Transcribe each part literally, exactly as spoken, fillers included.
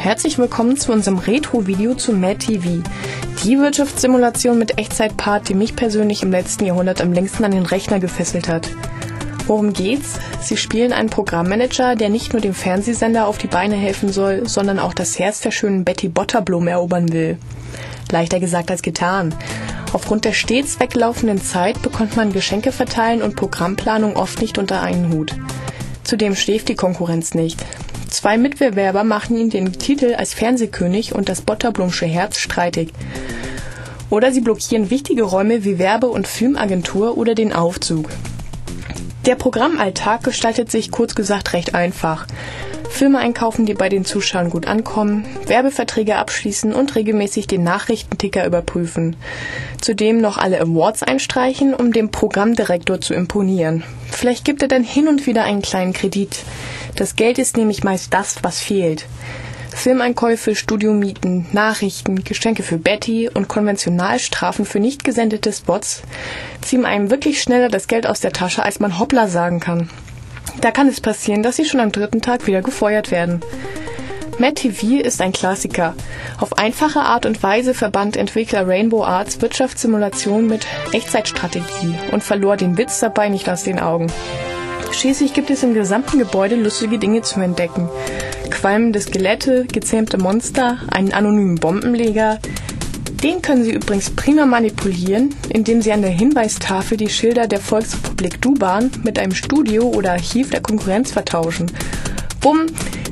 Herzlich willkommen zu unserem Retro-Video zu Mad T V. Die Wirtschaftssimulation mit Echtzeit-Part, die mich persönlich im letzten Jahrhundert am längsten an den Rechner gefesselt hat. Worum geht's? Sie spielen einen Programmmanager, der nicht nur dem Fernsehsender auf die Beine helfen soll, sondern auch das Herz der schönen Betty Botterblum erobern will. Leichter gesagt als getan. Aufgrund der stets weglaufenden Zeit bekommt man Geschenke verteilen und Programmplanung oft nicht unter einen Hut. Zudem schläft die Konkurrenz nicht. Zwei Mitbewerber machen ihm den Titel als Fernsehkönig und das Botterblumsche Herz streitig. Oder sie blockieren wichtige Räume wie Werbe- und Filmagentur oder den Aufzug. Der Programmalltag gestaltet sich kurz gesagt recht einfach. Filme einkaufen, die bei den Zuschauern gut ankommen, Werbeverträge abschließen und regelmäßig den Nachrichtenticker überprüfen. Zudem noch alle Awards einstreichen, um dem Programmdirektor zu imponieren. Vielleicht gibt er dann hin und wieder einen kleinen Kredit. Das Geld ist nämlich meist das, was fehlt. Filmeinkäufe, Studiomieten, Nachrichten, Geschenke für Betty und Konventionalstrafen für nicht gesendete Spots ziehen einem wirklich schneller das Geld aus der Tasche, als man hoppla sagen kann. Da kann es passieren, dass sie schon am dritten Tag wieder gefeuert werden. Mad T V ist ein Klassiker. Auf einfache Art und Weise verband Entwickler Rainbow Arts Wirtschaftssimulation mit Echtzeitstrategie und verlor den Witz dabei nicht aus den Augen. Schließlich gibt es im gesamten Gebäude lustige Dinge zu entdecken. Qualmende Skelette, gezähmte Monster, einen anonymen Bombenleger. Den können Sie übrigens prima manipulieren, indem Sie an der Hinweistafel die Schilder der Volksrepublik Dubahn mit einem Studio oder Archiv der Konkurrenz vertauschen. Bumm,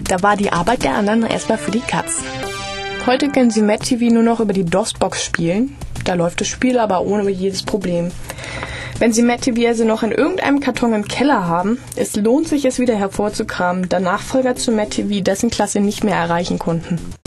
da war die Arbeit der anderen erstmal für die Katz. Heute können Sie Mad T V nur noch über die DOS-Box spielen. Da läuft das Spiel aber ohne jedes Problem. Wenn Sie Mad T V also noch in irgendeinem Karton im Keller haben, es lohnt sich, es wieder hervorzukramen, da Nachfolger zu Mad T V dessen Klasse nicht mehr erreichen konnten.